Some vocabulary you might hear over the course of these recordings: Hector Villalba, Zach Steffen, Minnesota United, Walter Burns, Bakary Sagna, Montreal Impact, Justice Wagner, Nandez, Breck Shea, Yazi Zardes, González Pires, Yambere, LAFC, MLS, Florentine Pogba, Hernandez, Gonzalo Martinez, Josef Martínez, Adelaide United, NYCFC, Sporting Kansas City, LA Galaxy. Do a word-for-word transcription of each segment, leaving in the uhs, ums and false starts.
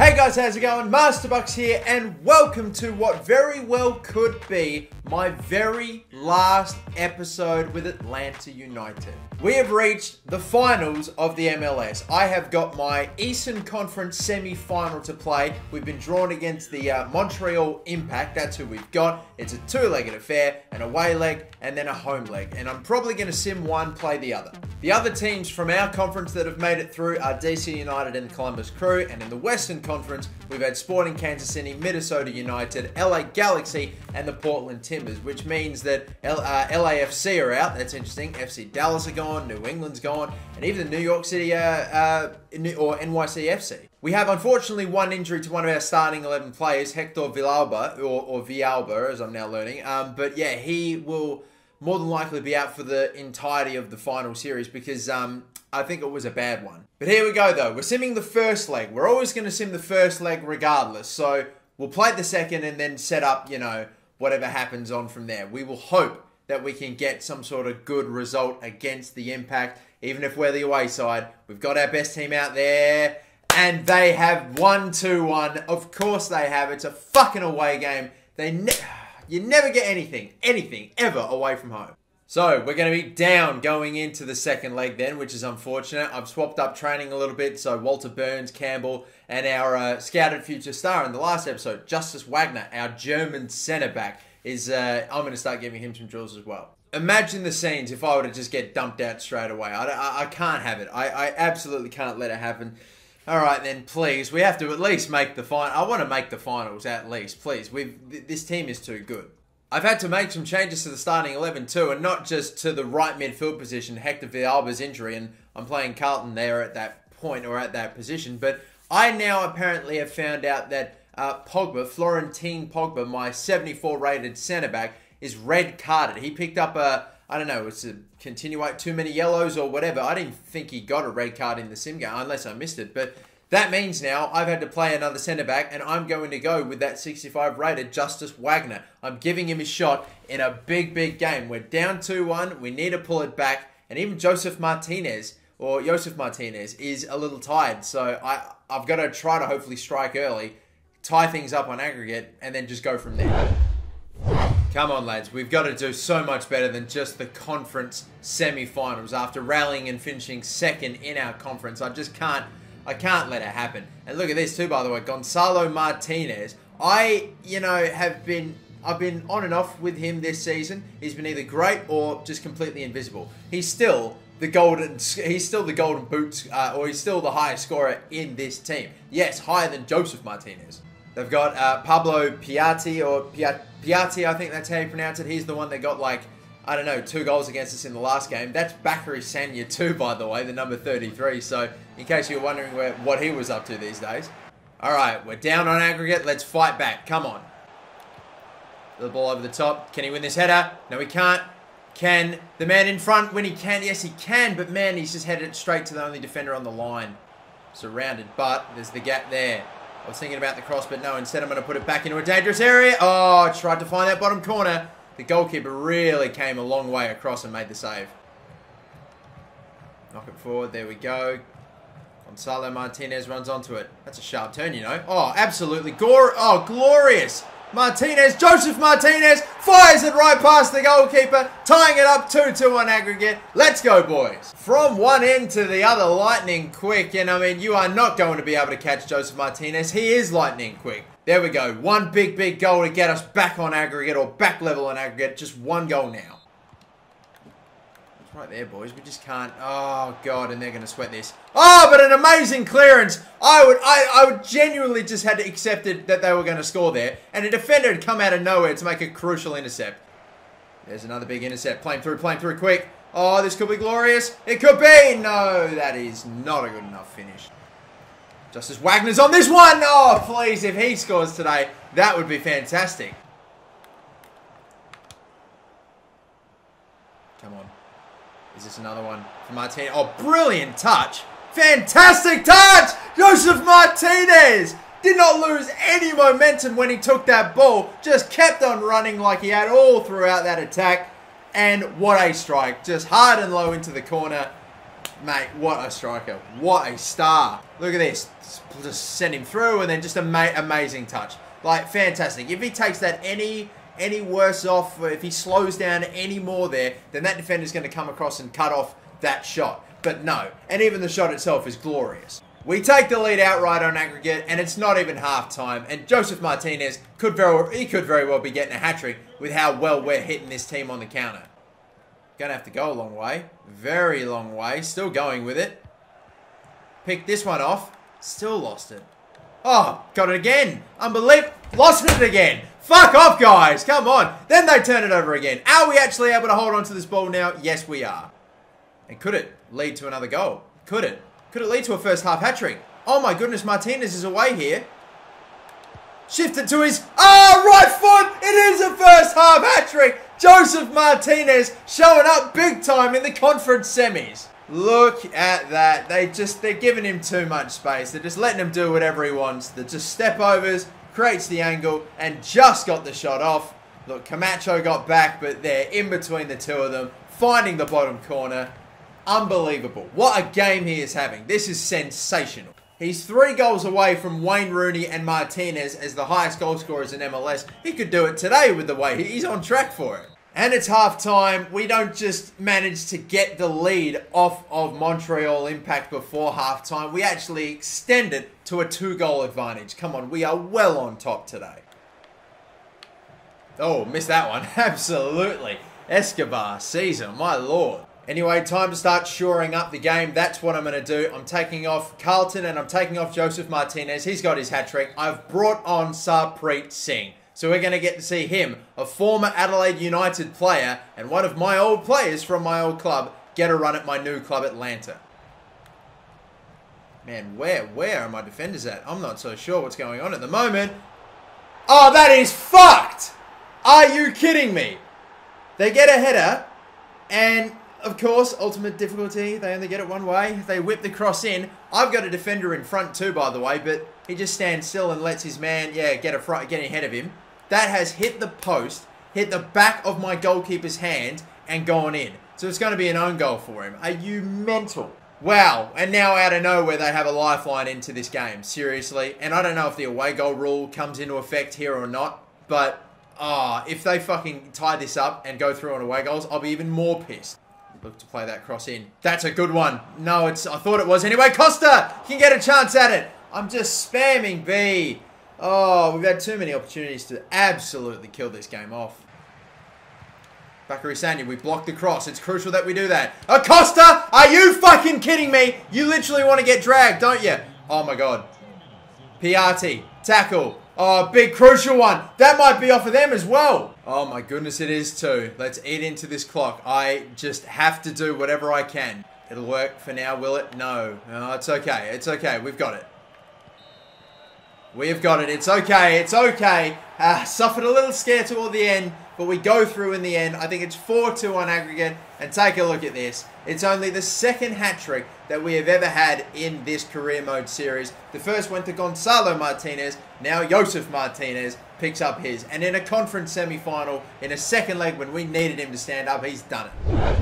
Hey guys, how's it going? MasterBucks here, and welcome to what very well could be my very last episode with Atlanta United. We have reached the finals of the M L S. I have got my Eastern Conference semi-final to play. We've been drawn against the uh, Montreal Impact. That's who we've got. It's a two-legged affair, an away leg, and then a home leg. And I'm probably going to sim one, play the other. The other teams from our conference that have made it through are D C United and the Columbus Crew, and in the Western Conference, we've had Sporting Kansas City, Minnesota United, L A Galaxy, and the Portland Timbers, which means that L uh, L A F C are out. That's interesting. F C Dallas are gone, New England's gone, and even the New York City uh, uh, or N Y C F C. We have, unfortunately, one injury to one of our starting eleven players, Hector Villalba, or, or Villalba, as I'm now learning. Um, but yeah, he will more than likely be out for the entirety of the final series because um, I think it was a bad one. But here we go, though. We're simming the first leg. We're always going to sim the first leg regardless. So we'll play the second and then set up, you know, whatever happens on from there. We will hope that we can get some sort of good result against the Impact, even if we're the away side. We've got our best team out there, and they have won two one. Of course they have. It's a fucking away game. They ne You never get anything, anything, ever away from home. So we're going to be down going into the second leg then, which is unfortunate. I've swapped up training a little bit, so Walter Burns, Campbell, and our uh, scouted future star in the last episode, Justice Wagner, our German centre-back, is uh, I'm going to start giving him some drills as well. Imagine the scenes if I were to just get dumped out straight away. I, I, I can't have it. I, I absolutely can't let it happen. All right, then, please. We have to at least make the final. I want to make the finals, at least, please. We've th this team is too good. I've had to make some changes to the starting eleven, too, and not just to the right midfield position, Hector Villalba's injury, and I'm playing Carlton there at that point, or at that position, but I now apparently have found out that uh, Pogba, Florentine Pogba, my seventy-four rated centre-back, is red-carded. He picked up a, I don't know, it's a continuate, too many yellows or whatever. I didn't think he got a red card in the sim game, unless I missed it. But that means now I've had to play another centre-back, and I'm going to go with that sixty-five rated Justice Wagner. I'm giving him a shot in a big, big game. We're down two one. We need to pull it back. And even Josef Martínez, or Josef Martínez, is a little tired. So I, I've got to try to hopefully strike early, tie things up on aggregate, and then just go from there. Come on, lads. We've got to do so much better than just the conference semi-finals. After rallying and finishing second in our conference, I just can't, I can't let it happen. And look at this too, by the way, Gonzalo Martinez. I, you know, have been, I've been on and off with him this season. He's been either great or just completely invisible. He's still the golden, he's still the golden boots, uh, or he's still the highest scorer in this team. Yes, higher than Josef Martinez. They've got uh, Pablo Piatti, or Piatti. Piatti, I think that's how you pronounce it. He's the one that got, like, I don't know, two goals against us in the last game. That's Bakary Sagna too, by the way, the number thirty-three. So, in case you're wondering where, what he was up to these days. All right, we're down on aggregate. Let's fight back. Come on. The ball over the top. Can he win this header? No, he can't. Can the man in front win? He can. Yes, he can. But, man, he's just headed it straight to the only defender on the line. Surrounded, but there's the gap there. I was thinking about the cross, but no, instead I'm going to put it back into a dangerous area. Oh, I tried to find that bottom corner. The goalkeeper really came a long way across and made the save. Knock it forward. There we go. Gonzalo Martinez runs onto it. That's a sharp turn, you know. Oh, absolutely. Gore oh, glorious. Martinez, Josef Martínez, fires it right past the goalkeeper, tying it up two two on aggregate. Let's go, boys. From one end to the other, lightning quick. And I mean, you are not going to be able to catch Josef Martínez. He is lightning quick. There we go. One big, big goal to get us back on aggregate, or back level on aggregate. Just one goal now. It's right there, boys. We just can't. Oh, God, and they're going to sweat this. Oh, but an amazing clearance. I would, I, I would genuinely just had accepted that they were going to score there, and a defender had come out of nowhere to make a crucial intercept. There's another big intercept. Playing through, playing through quick. Oh, this could be glorious. It could be. No, that is not a good enough finish. Justice Wagner's on this one. Oh, please, if he scores today, that would be fantastic. Come on. Is this another one for Martinez? Oh, brilliant touch. Fantastic touch! Josef Martínez did not lose any momentum when he took that ball. Just kept on running like he had all throughout that attack. And what a strike. Just hard and low into the corner. Mate, what a striker. What a star. Look at this. Just send him through, and then just an ama amazing touch. Like, fantastic. If he takes that any any worse off, if he slows down any more there, then that defender's going to come across and cut off that shot. But no. And even the shot itself is glorious. We take the lead outright on aggregate, and it's not even half-time, and Josef Martínez could very well, he could very well be getting a hat-trick with how well we're hitting this team on the counter. Gonna have to go a long way. Very long way. Still going with it. Picked this one off. Still lost it. Oh, got it again. Unbelievable. Lost it again. Fuck off, guys. Come on. Then they turn it over again. Are we actually able to hold on to this ball now? Yes, we are. And could it lead to another goal? Could it? Could it lead to a first half hat-trick? Oh my goodness, Martinez is away here. Shifted to his... Oh, right foot! It is a first half hat-trick! Josef Martínez showing up big time in the conference semis. Look at that. They just, they're giving him too much space. They're just letting him do whatever he wants. They're just step overs, creates the angle, and just got the shot off. Look, Camacho got back, but they're in between the two of them, finding the bottom corner. Unbelievable. What a game he is having. This is sensational. He's three goals away from Wayne Rooney and Martinez as the highest goal scorers in M L S. He could do it today with the way he's on track for it. And it's half-time. We don't just manage to get the lead off of Montreal Impact before half-time. We actually extend it to a two-goal advantage. Come on, we are well on top today. Oh, missed that one. Absolutely. Escobar Caesar, my lord. Anyway, time to start shoring up the game. That's what I'm going to do. I'm taking off Carlton and I'm taking off Josef Martínez. He's got his hat-trick. I've brought on Sarpreet Singh. So we're going to get to see him, a former Adelaide United player and one of my old players from my old club, get a run at my new club, Atlanta. Man, where, where are my defenders at? I'm not so sure what's going on at the moment. Oh, that is fucked! Are you kidding me? They get a header and... Of course, ultimate difficulty, they only get it one way. They whip the cross in. I've got a defender in front too, by the way, but he just stands still and lets his man, yeah, get, a front, get ahead of him. That has hit the post, hit the back of my goalkeeper's hand, and gone in. So it's going to be an own goal for him. Are you mental? Wow, and now out of nowhere, they have a lifeline into this game, seriously. And I don't know if the away goal rule comes into effect here or not, but ah, oh, if they fucking tie this up and go through on away goals, I'll be even more pissed. Look to play that cross in. That's a good one. No, it's. I thought it was. Anyway, Costa can get a chance at it. I'm just spamming B. Oh, we've had too many opportunities to absolutely kill this game off. Bakary Sagna, we blocked the cross. It's crucial that we do that. Acosta, are you fucking kidding me? You literally want to get dragged, don't you? Oh, my God. Piatti, tackle. Oh, big crucial one. That might be off of them as well. Oh my goodness, it is too. Let's eat into this clock. I just have to do whatever I can. It'll work for now, will it? No. No, it's okay. It's okay. We've got it. We've got it. It's okay. It's okay. Uh, suffered a little scare toward the end, but we go through in the end. I think it's four two on aggregate, and take a look at this. It's only the second hat-trick that we have ever had in this career mode series. The first went to Gonzalo Martinez. Now Josef Martinez picks up his. And in a conference semi-final, in a second leg when we needed him to stand up, he's done it.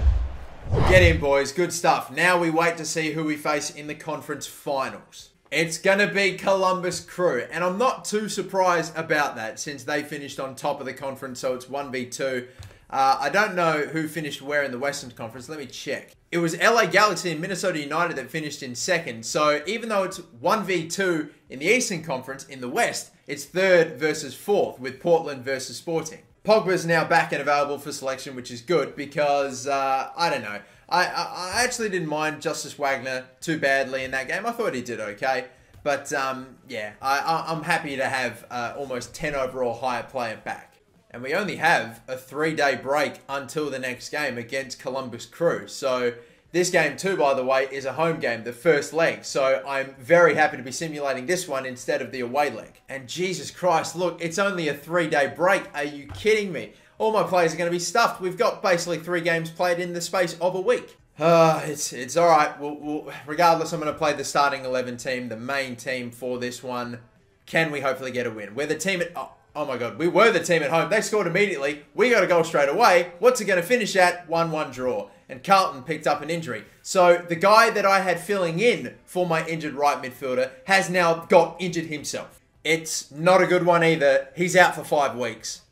Get in, boys. Good stuff. Now we wait to see who we face in the conference finals. It's going to be Columbus Crew, and I'm not too surprised about that since they finished on top of the conference, so it's one v two. Uh, I don't know who finished where in the Western Conference. Let me check. It was L A Galaxy and Minnesota United that finished in second, so even though it's one v two in the Eastern Conference, in the West, it's third versus fourth with Portland versus Sporting. Pogba's now back and available for selection, which is good because, uh, I don't know. I, I, I actually didn't mind Justice Wagner too badly in that game. I thought he did okay. But, um, yeah, I, I, I'm happy to have uh, almost ten overall higher player back. And we only have a three-day break until the next game against Columbus Crew. So this game too, by the way, is a home game, the first leg. So I'm very happy to be simulating this one instead of the away leg. And Jesus Christ, look, it's only a three-day break. Are you kidding me? All my players are going to be stuffed. We've got basically three games played in the space of a week. Uh, it's it's all right. We'll, we'll, regardless, I'm going to play the starting eleven team, the main team for this one. Can we hopefully get a win? We're the team at... Oh, oh my God. We were the team at home. They scored immediately. We got a goal straight away. What's it going to finish at? one one draw. and Carlton picked up an injury. So the guy that I had filling in for my injured right midfielder has now got injured himself. It's not a good one either. He's out for five weeks.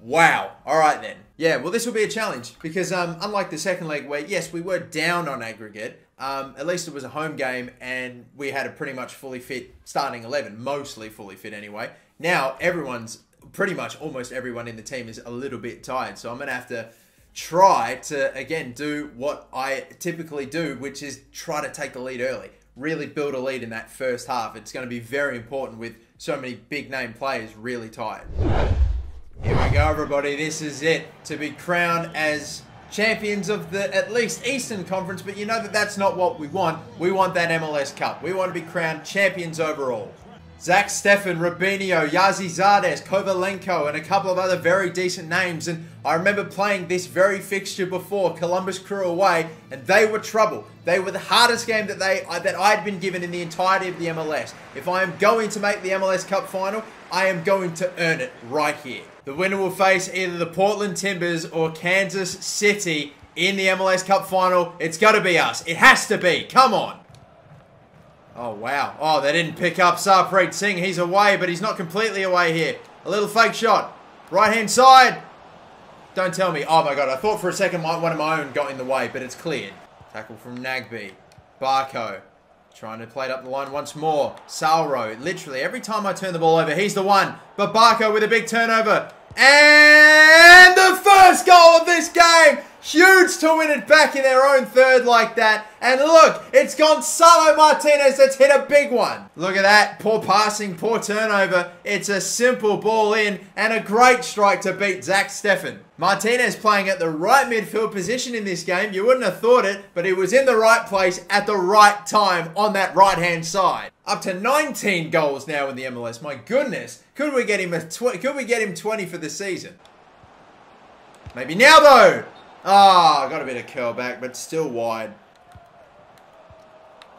Wow. All right then. Yeah, well, this will be a challenge because um, unlike the second leg where, yes, we were down on aggregate, um, at least it was a home game and we had a pretty much fully fit starting eleven, mostly fully fit anyway. Now everyone's, pretty much almost everyone in the team is a little bit tired. So I'm going to have to try to, again, do what I typically do, which is try to take the lead early. Really build a lead in that first half. It's going to be very important with so many big name players really tired. Here we go, everybody. This is it. To be crowned as champions of the, at least, Eastern Conference. But you know that that's not what we want. We want that M L S Cup. We want to be crowned champions overall. Zach Steffen, Rubinho, Yazi Zardes, Kovalenko, and a couple of other very decent names. And I remember playing this very fixture before, Columbus Crew away, and they were trouble. They were the hardest game that they that I'd been given in the entirety of the M L S. If I am going to make the M L S Cup final, I am going to earn it right here. The winner will face either the Portland Timbers or Kansas City in the M L S Cup final. It's got to be us. It has to be. Come on. Oh, wow. Oh, they didn't pick up Sarpreet Singh. He's away, but he's not completely away here. A little fake shot. Right-hand side. Don't tell me. Oh, my God. I thought for a second my, one of my own got in the way, but it's cleared. Tackle from Nagbe. Barco. Trying to play it up the line once more. Salro. Literally, every time I turn the ball over, he's the one. But Barco with a big turnover. And the first goal of this game. Huge to win it back in their own third like that. And look, it's Gonzalo Martinez that's hit a big one. Look at that. Poor passing, poor turnover. It's a simple ball in and a great strike to beat Zach Steffen. Martinez playing at the right midfield position in this game. You wouldn't have thought it, but he was in the right place at the right time on that right-hand side. Up to nineteen goals now in the M L S. My goodness. Could we get him a tw- could we get him twenty for the season? Maybe now though. Ah, oh, got a bit of curl back, but still wide.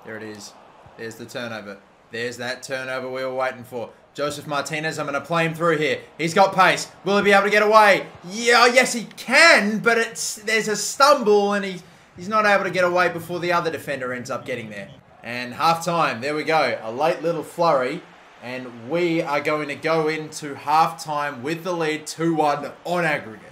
There it is. There's the turnover. There's that turnover we were waiting for. Josef Martínez, I'm going to play him through here. He's got pace. Will he be able to get away? Yeah, yes, he can, but it's there's a stumble, and he, he's not able to get away before the other defender ends up getting there. And half-time. There we go. A late little flurry, and we are going to go into half-time with the lead two one on aggregate.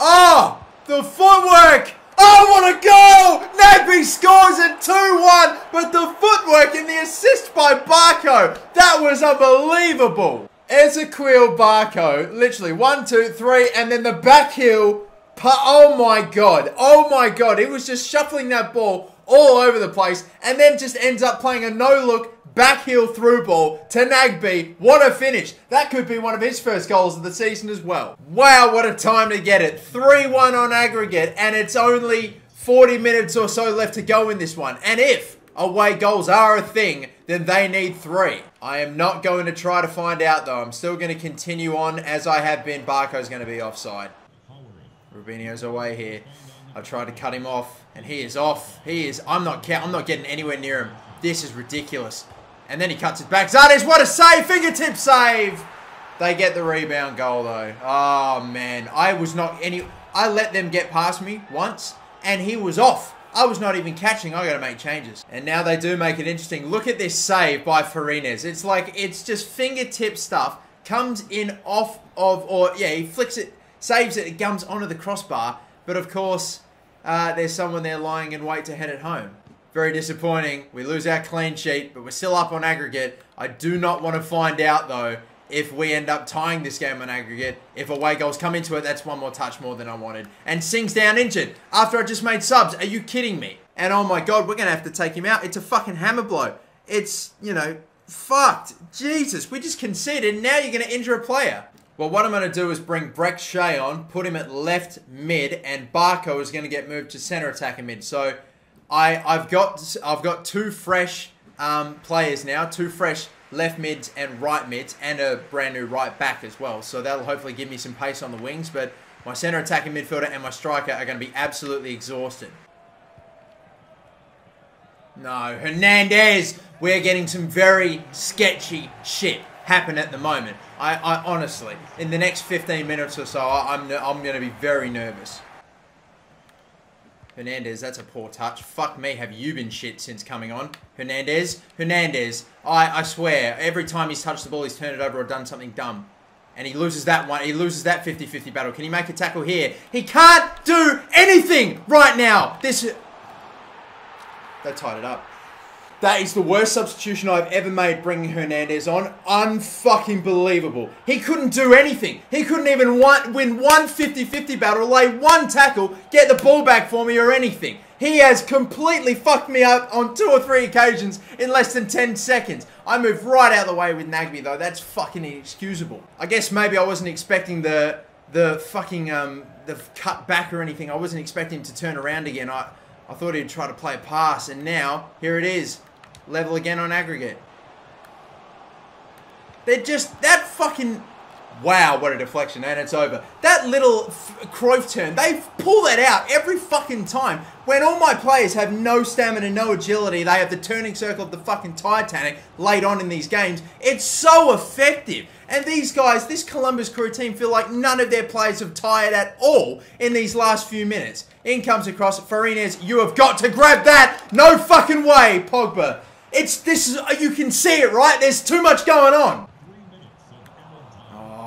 Oh, the footwork. Oh, what a goal. Nagbe scores at two one, but the footwork and the assist by Barco. That was unbelievable. Ezequiel Barco, literally one, two, three, and then the back heel. Oh, my God. Oh, my God. He was just shuffling that ball all over the place and then just ends up playing a no-look back heel through ball to Nagbe. What a finish. That could be one of his first goals of the season as well. Wow, what a time to get it. three one on aggregate, and it's only forty minutes or so left to go in this one. And if away goals are a thing, then they need three. I am not going to try to find out, though. I'm still going to continue on as I have been. Barco's going to be offside. Rubinho's away here. I tried to cut him off, and he is off. He is. I'm not, I'm not getting anywhere near him. This is ridiculous. And then he cuts it back. Zardes, what a save. Fingertip save. They get the rebound goal, though. Oh, man. I was not any... I let them get past me once, and he was off. I was not even catching. I got to make changes. And now they do make it interesting. Look at this save by Farinez. It's like, it's just fingertip stuff. Comes in off of... or yeah, he flicks it, saves it. It comes onto the crossbar. But, of course, uh, there's someone there lying in wait to head it home. Very disappointing. We lose our clean sheet, but we're still up on aggregate. I do not want to find out, though, if we end up tying this game on aggregate. If away goals come into it, that's one more touch more than I wanted. And Singh's down injured after I just made subs. Are you kidding me? And, oh, my God, we're going to have to take him out. It's a fucking hammer blow. It's, you know, fucked. Jesus, we just conceded, and now you're going to injure a player. Well, what I'm going to do is bring Breck Shea on, put him at left mid, and Barco is going to get moved to centre attacker mid. So... I, I've got I've got two fresh um, players now, two fresh left mids and right mids, and a brand new right back as well. So that'll hopefully give me some pace on the wings, but my centre attacking midfielder and my striker are going to be absolutely exhausted. No, Hernandez, we're getting some very sketchy shit. happen at the moment. I, I honestly, in the next fifteen minutes or so, I'm, I'm going to be very nervous. Hernandez, that's a poor touch. Fuck me, have you been shit since coming on? Hernandez, Hernandez, I, I swear, every time he's touched the ball, he's turned it over or done something dumb. And he loses that one. He loses that fifty fifty battle. Can he make a tackle here? He can't do anything right now. This... They tied it up. That is the worst substitution I've ever made, bringing Hernandez on. Unfucking believable. He couldn't do anything. He couldn't even want, win one fifty fifty battle, lay one tackle, get the ball back for me or anything. He has completely fucked me up on two or three occasions in less than ten seconds. I moved right out of the way with Nagbe though. That's fucking inexcusable. I guess maybe I wasn't expecting the the fucking um the cut back or anything. I wasn't expecting him to turn around again. I I thought he'd try to play a pass, and now here it is, level again on aggregate. They're just that fucking. Wow, what a deflection, and it's over. That little Cruyff turn, they pull that out every fucking time. When all my players have no stamina, no agility, they have the turning circle of the fucking Titanic late on in these games. It's so effective. And these guys, this Columbus Crew team, feel like none of their players have tired at all in these last few minutes. In comes across, Farinez, you have got to grab that. No fucking way, Pogba. It's, this is, you can see it, right? There's too much going on.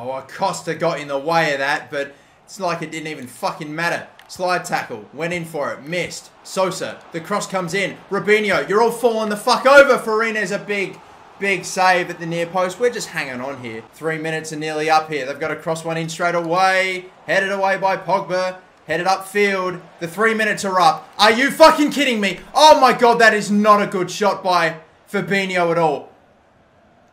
Oh, Acosta got in the way of that, but it's like it didn't even fucking matter. Slide tackle, went in for it, missed. Sosa, the cross comes in. Rubinho, you're all falling the fuck over. Farinez, a big, big save at the near post. We're just hanging on here. Three minutes are nearly up here. They've got to cross one in straight away. Headed away by Pogba. Headed upfield. The three minutes are up. Are you fucking kidding me? Oh my God, that is not a good shot by Fabinho at all.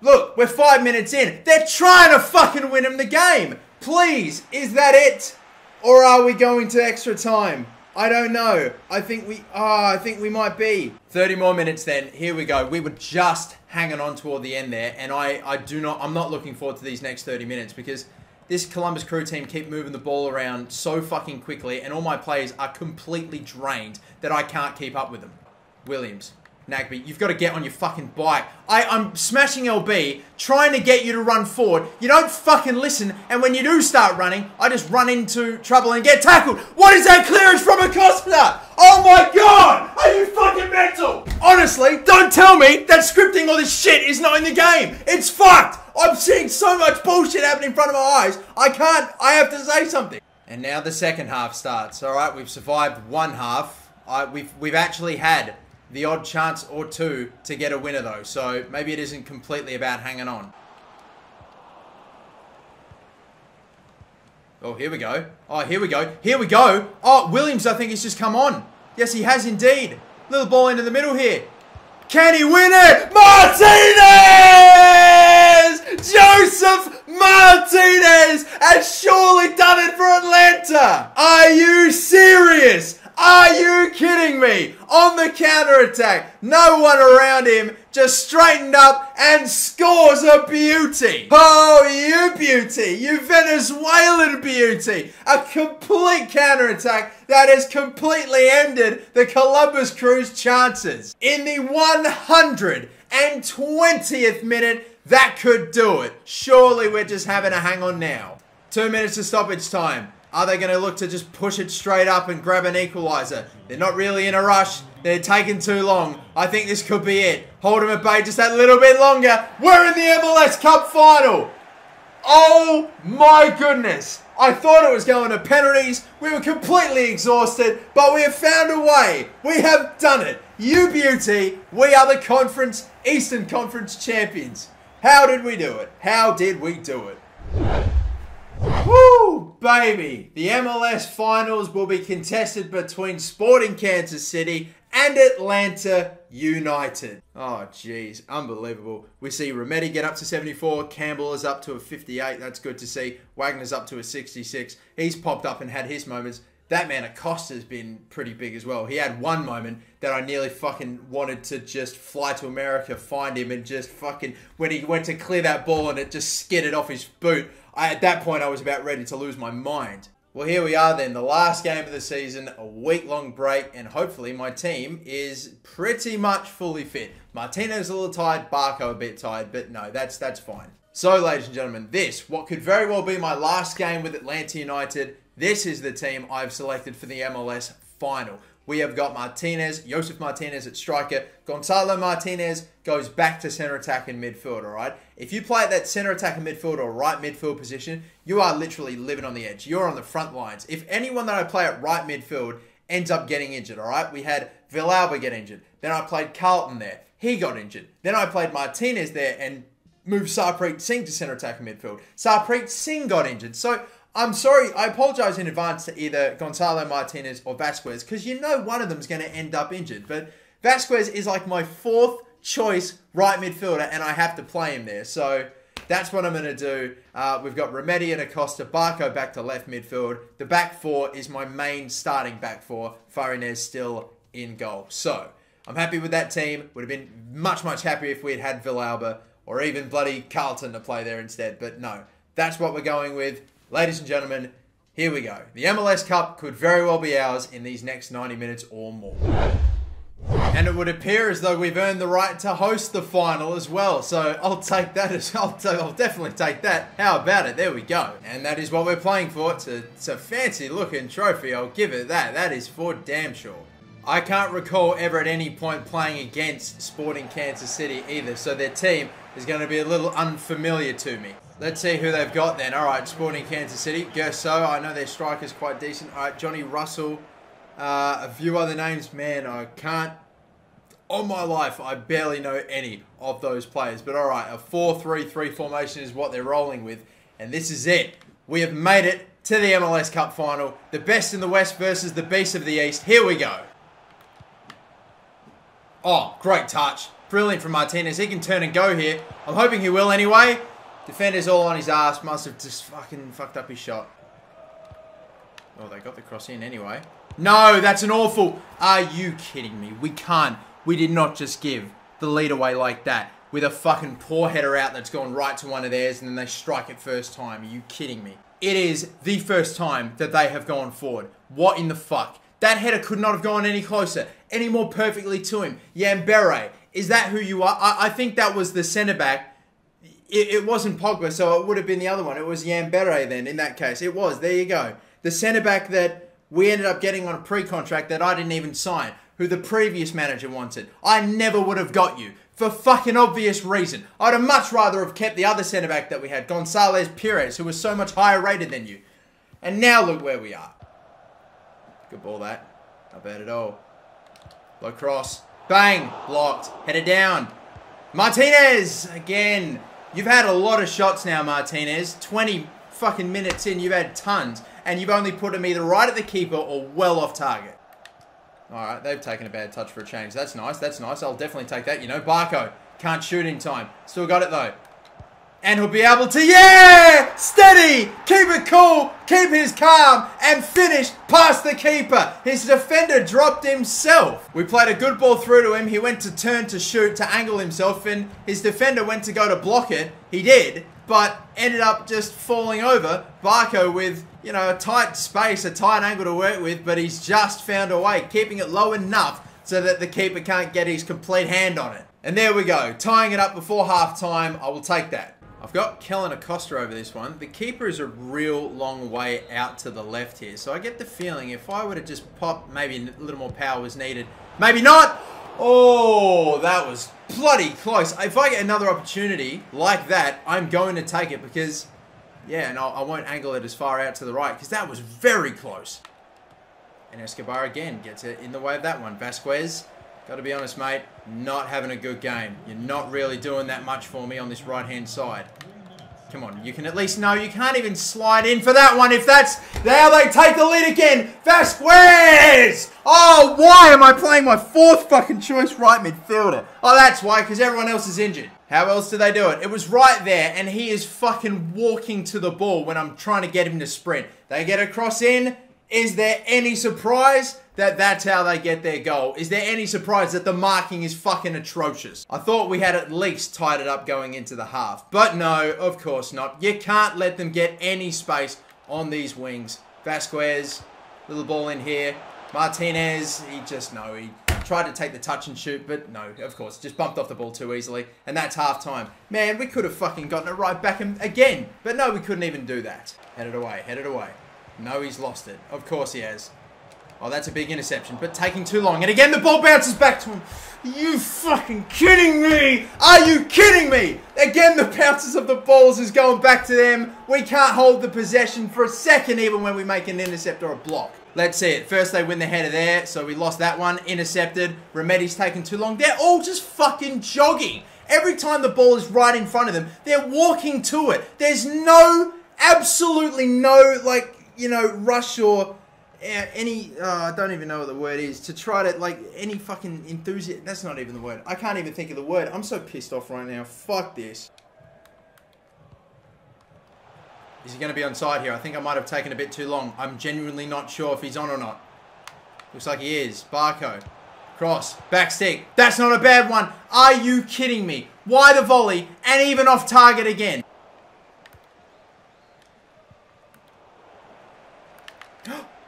Look, we're five minutes in. They're trying to fucking win him the game. Please, is that it? Or are we going to extra time? I don't know. I think we ah, oh, I think we might be. thirty more minutes then. Here we go. We were just hanging on toward the end there, and I, I do not I'm not looking forward to these next thirty minutes because this Columbus Crew team keep moving the ball around so fucking quickly, and all my players are completely drained that I can't keep up with them. Williams. Nagbe, you've got to get on your fucking bike. I, I'm smashing L B, trying to get you to run forward. You don't fucking listen, and when you do start running, I just run into trouble and get tackled. What is that clearance from Acosta? Oh my God! Are you fucking mental? Honestly, don't tell me that scripting all this shit is not in the game. It's fucked. I'm seeing so much bullshit happen in front of my eyes. I can't, I have to say something. And now the second half starts. All right, we've survived one half. I, we've, we've actually had the odd chance or two to get a winner though. So maybe it isn't completely about hanging on. Oh, here we go. Oh, here we go. Here we go. Oh, Williams, I think he's just come on. Yes, he has indeed. Little ball into the middle here. Can he win it? Martinez! Josef Martinez has surely done it for Atlanta. Are you serious? Are you kidding me? On the counter-attack, no one around him, just straightened up and scores a beauty. Oh, you beauty, you Venezuelan beauty. A complete counter-attack that has completely ended the Columbus Crew's chances. In the one hundred twentieth minute, that could do it. Surely we're just having a hang on now. Two minutes to stoppage time. Are they going to look to just push it straight up and grab an equaliser? They're not really in a rush. They're taking too long. I think this could be it. Hold them at bay just that little bit longer. We're in the M L S Cup Final. Oh my goodness. I thought it was going to penalties. We were completely exhausted, but we have found a way. We have done it. You beauty. We are the conference, Eastern Conference champions. How did we do it? How did we do it? Woo, baby! The M L S Finals will be contested between Sporting Kansas City and Atlanta United. Oh, jeez. Unbelievable. We see Remedy get up to seventy-four. Campbell is up to a fifty-eight. That's good to see. Wagner's up to a sixty-six. He's popped up and had his moments. That man Acosta's been pretty big as well. He had one moment that I nearly fucking wanted to just fly to America, find him, and just fucking... When he went to clear that ball and it just skidded off his boot, I, at that point, I was about ready to lose my mind. Well, here we are then, the last game of the season, a week-long break, and hopefully my team is pretty much fully fit. Martinez a little tired, Barco a bit tired, but no, that's that's fine. So, ladies and gentlemen, this, what could very well be my last game with Atlanta United, this is the team I've selected for the M L S final. We have got Martinez, Josef Martínez at striker. Gonzalo Martinez goes back to center attack and midfield, all right? If you play at that center attack and midfield or right midfield position, you are literally living on the edge. You're on the front lines. If anyone that I play at right midfield ends up getting injured, all right? We had Villalba get injured. Then I played Carlton there. He got injured. Then I played Martinez there and move Sarpreet Singh to center attack and midfield. Sarpreet Singh got injured. So, I'm sorry, I apologize in advance to either Gonzalo Martinez or Vasquez, because you know one of them is going to end up injured. But Vasquez is like my fourth choice right midfielder, and I have to play him there. So, that's what I'm going to do. Uh, we've got Remedy and Acosta, Barco back to left midfield. The back four is my main starting back four. Farinez still in goal. So, I'm happy with that team. Would have been much, much happier if we had had Villalba, or even bloody Carlton to play there instead. But no, that's what we're going with. Ladies and gentlemen, here we go. The M L S Cup could very well be ours in these next ninety minutes or more. And it would appear as though we've earned the right to host the final as well. So I'll take that as I'll, I'll definitely take that. How about it? There we go. And that is what we're playing for. It's a, it's a fancy looking trophy. I'll give it that. That is for damn sure. I can't recall ever at any point playing against Sporting Kansas City either, so their team is going to be a little unfamiliar to me. Let's see who they've got then. All right, Sporting Kansas City. Gerso, I know their striker's quite decent. All right, Johnny Russell. Uh, a few other names. Man, I can't... On my life, I barely know any of those players. But all right, a four three three formation is what they're rolling with. And this is it. We have made it to the M L S Cup final. The best in the West versus the beast of the East. Here we go. Oh, great touch. Brilliant from Martinez. He can turn and go here. I'm hoping he will anyway. Defender's all on his ass. Must have just fucking fucked up his shot. Oh, they got the cross in anyway. No, that's an awful... Are you kidding me? We can't. We did not just give the lead away like that. With a fucking poor header out that's gone right to one of theirs and then they strike it first time. Are you kidding me? It is the first time that they have gone forward. What in the fuck? That header could not have gone any closer, any more perfectly to him. Yambere, is that who you are? I, I think that was the centre-back. It, it wasn't Pogba, so it would have been the other one. It was Yambere then, in that case. It was, there you go. The centre-back that we ended up getting on a pre-contract that I didn't even sign, who the previous manager wanted. I never would have got you, for fucking obvious reason. I'd have much rather have kept the other centre-back that we had, González Pires, who was so much higher rated than you. And now look where we are. Good ball, that. Not bad at all. Low cross. Bang! Blocked. Headed down. Martinez! Again. You've had a lot of shots now, Martinez. twenty fucking minutes in, you've had tons. And you've only put them either right at the keeper or well off target. Alright, they've taken a bad touch for a change. That's nice, that's nice. I'll definitely take that. You know, Barco. Can't shoot in time. Still got it, though. And he'll be able to, yeah! Steady! Keep it cool! Keep his calm! And finish past the keeper! His defender dropped himself! We played a good ball through to him. He went to turn to shoot to angle himself and his defender went to go to block it. He did, but ended up just falling over. Barco with, you know, a tight space, a tight angle to work with, but he's just found a way, keeping it low enough so that the keeper can't get his complete hand on it. And there we go. Tying it up before half-time. I will take that. I've got Kellen Acosta over this one. The keeper is a real long way out to the left here. So I get the feeling if I were to just pop, maybe a little more power was needed. Maybe not. Oh, that was bloody close. If I get another opportunity like that, I'm going to take it because, yeah, and I'll, I won't angle it as far out to the right because that was very close. And Escobar again gets it in the way of that one. Vasquez. Got to be honest, mate, not having a good game. You're not really doing that much for me on this right-hand side. Come on, you can at least... No, you can't even slide in for that one if that's... There they take the lead again. Vasquez! Oh, why am I playing my fourth fucking choice right midfielder? Oh, that's why, because everyone else is injured. How else do they do it? It was right there, and he is fucking walking to the ball when I'm trying to get him to sprint. They get a cross in. Is there any surprise that that's how they get their goal? Is there any surprise that the marking is fucking atrocious? I thought we had at least tied it up going into the half. But no, of course not. You can't let them get any space on these wings. Vasquez, little ball in here. Martinez, he just, no, he tried to take the touch and shoot, but no, of course, just bumped off the ball too easily. And that's half-time. Man, we could have fucking gotten it right back again. But no, we couldn't even do that. Headed away, headed away. No, he's lost it. Of course he has. Oh, that's a big interception, but taking too long. And again, the ball bounces back to him. Are you fucking kidding me? Are you kidding me? Again, the bounces of the balls is going back to them. We can't hold the possession for a second, even when we make an intercept or a block. Let's see it. First, they win the header there, so we lost that one. Intercepted. Remedi's taking too long. They're all just fucking jogging. Every time the ball is right in front of them, they're walking to it. There's no, absolutely no, like, you know, rush or... any, uh, I don't even know what the word is, to try to, like, any fucking enthusiasm, that's not even the word, I can't even think of the word, I'm so pissed off right now, fuck this. Is he going to be onside here? I think I might have taken a bit too long, I'm genuinely not sure if he's on or not. Looks like he is. Barco, cross, back stick, that's not a bad one, are you kidding me? Why the volley, and even off target again.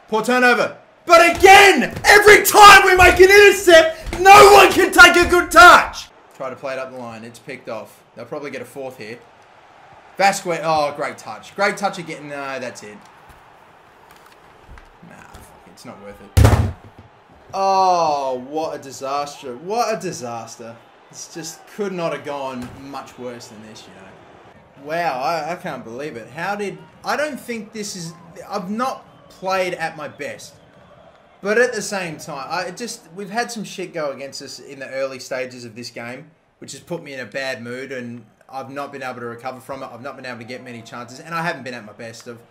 Poor turnover. But again, every time we make an intercept, no one can take a good touch. Try to play it up the line. It's picked off. They'll probably get a fourth here. Vasquez. Oh, great touch. Great touch again. No, that's it. Nah, it's not worth it. Oh, what a disaster. What a disaster. This just could not have gone much worse than this, you know. Wow, I, I can't believe it. How did... I don't think this is... I've not... played at my best, but at the same time, I just we've had some shit go against us in the early stages of this game, which has put me in a bad mood, and I've not been able to recover from it. I've not been able to get many chances, and I haven't been at my best. I've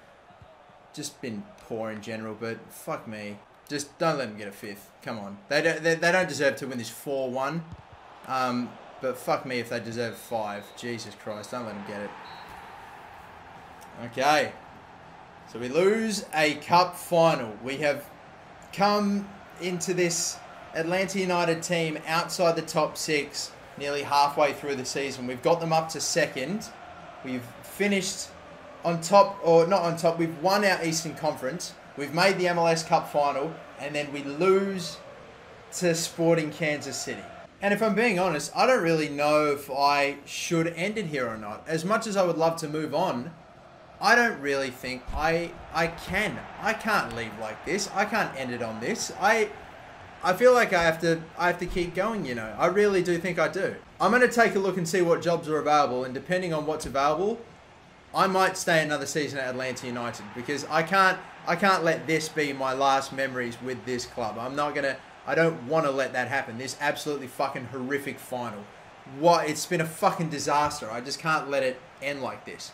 just been poor in general, but fuck me, just don't let them get a fifth. Come on, they don't they, they don't deserve to win this four one, um, but fuck me if they deserve five. Jesus Christ, don't let them get it. Okay. So we lose a cup final. We have come into this Atlanta United team outside the top six, nearly halfway through the season. We've got them up to second. We've finished on top, or not on top, we've won our Eastern Conference. We've made the M L S Cup final, and then we lose to Sporting Kansas City. And if I'm being honest, I don't really know if I should end it here or not. As much as I would love to move on, I don't really think I I can. I can't leave like this. I can't end it on this. I I feel like I have to I have to keep going, you know. I really do think I do. I'm going to take a look and see what jobs are available, and depending on what's available, I might stay another season at Atlanta United, because I can't I can't let this be my last memories with this club. I'm not going to I don't want to let that happen. This absolutely fucking horrific final. What it's been a fucking disaster. I just can't let it end like this.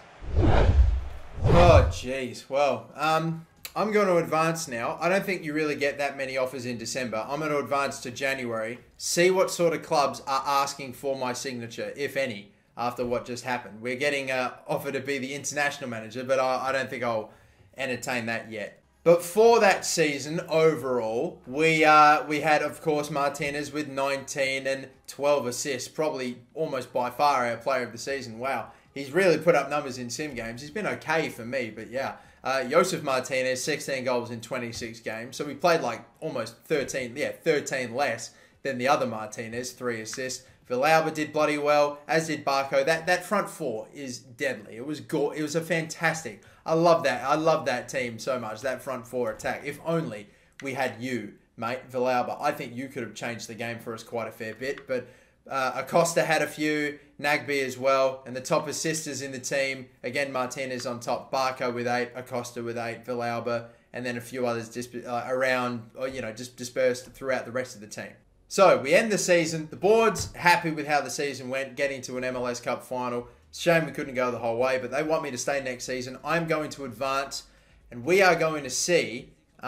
Oh, jeez. Well, um, I'm going to advance now. I don't think you really get that many offers in December. I'm going to advance to January, see what sort of clubs are asking for my signature, if any, after what just happened. We're getting uh, offered to be the international manager, but I, I don't think I'll entertain that yet. But for that season, overall, we uh, we had, of course, Martinez with nineteen and twelve assists, probably almost by far our player of the season. Wow. He's really put up numbers in sim games. He's been okay for me, but yeah. Uh, Josef Martínez, sixteen goals in twenty-six games. So we played like almost thirteen, yeah, thirteen less than the other Martinez, three assists. Villalba did bloody well, as did Barco. That that front four is deadly. It was go it was a fantastic. I love that. I love that team so much, that front four attack. If only we had you, mate, Villalba. I think you could have changed the game for us quite a fair bit, but Uh, Acosta had a few, Nagbe as well, and the top assisters in the team, again, Martinez on top, Barco with eight, Acosta with eight, Villalba, and then a few others disp uh, around, or, you know, just dispersed throughout the rest of the team. So, we end the season, the board's happy with how the season went, getting to an M L S Cup final. Shame we couldn't go the whole way, but they want me to stay next season. I'm going to advance, and we are going to see...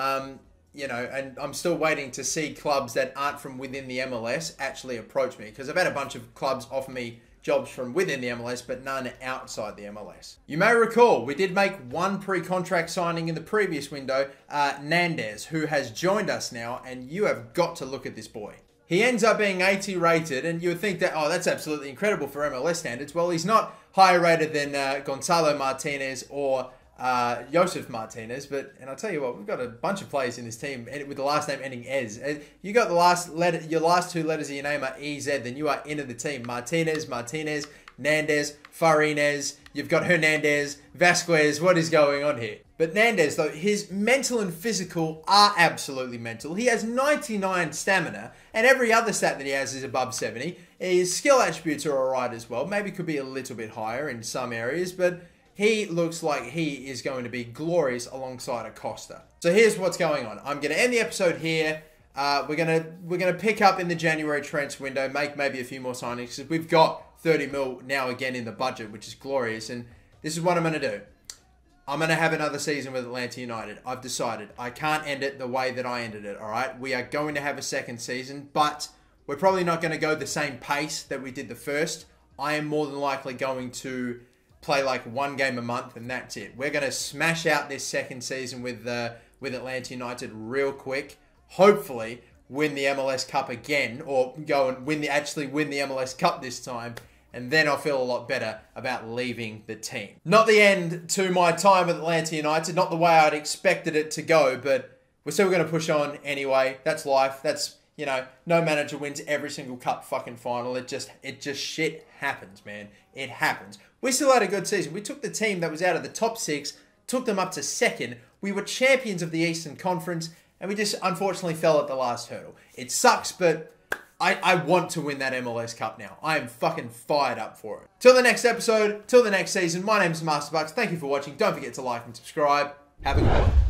Um, you know, and I'm still waiting to see clubs that aren't from within the M L S actually approach me, because I've had a bunch of clubs offer me jobs from within the M L S, but none outside the M L S. You may recall, we did make one pre-contract signing in the previous window, uh, Nandez, who has joined us now, and you have got to look at this boy. He ends up being eighty rated, and you would think that, oh, that's absolutely incredible for M L S standards. Well, he's not higher rated than uh, Gonzalo Martinez or uh, Josef Martínez. But and I'll tell you what, we've got a bunch of players in this team with the last name ending Ez. You got the last letter, your last two letters of your name are E Z, then you are into the team. Martinez, Martinez, Nandez, Farinez, you've got Hernandez, Vasquez, what is going on here? But Nandez, though, his mental and physical are absolutely mental. He has ninety-nine stamina, and every other stat that he has is above seventy. His skill attributes are all right as well. Maybe could be a little bit higher in some areas, but he looks like he is going to be glorious alongside Acosta. So here's what's going on. I'm going to end the episode here. Uh, we're gonna we're gonna pick up in the January transfer window, make maybe a few more signings because we've got thirty mil now again in the budget, which is glorious. And this is what I'm gonna do. I'm gonna have another season with Atlanta United. I've decided I can't end it the way that I ended it. All right, we are going to have a second season, but we're probably not going to go the same pace that we did the first. I am more than likely going to play like one game a month, and that's it. We're gonna smash out this second season with uh, with Atlanta United real quick. Hopefully win the M L S Cup again, or go and win the actually win the M L S Cup this time, and then I'll feel a lot better about leaving the team. Not the end to my time at Atlanta United, not the way I'd expected it to go, but we're still going to push on anyway. That's life. That's, you know, no manager wins every single cup fucking final. It just it just shit happens, man. It happens. We still had a good season. We took the team that was out of the top six, took them up to second. We were champions of the Eastern Conference. And we just, unfortunately, fell at the last hurdle. It sucks, but I, I want to win that M L S Cup now. I am fucking fired up for it. Till the next episode, till the next season, my name's Master Bucks. Thank you for watching. Don't forget to like and subscribe. Have a good one.